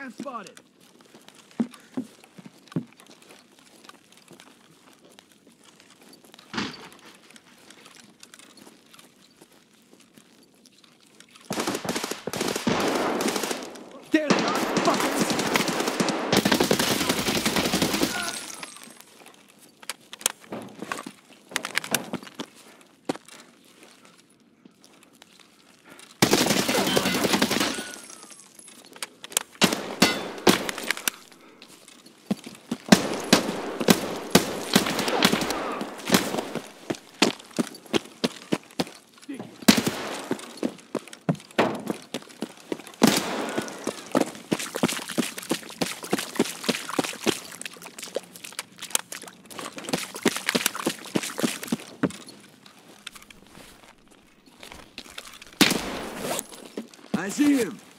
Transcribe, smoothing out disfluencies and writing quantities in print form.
Contact spotted. There they are, fuckers! I see him.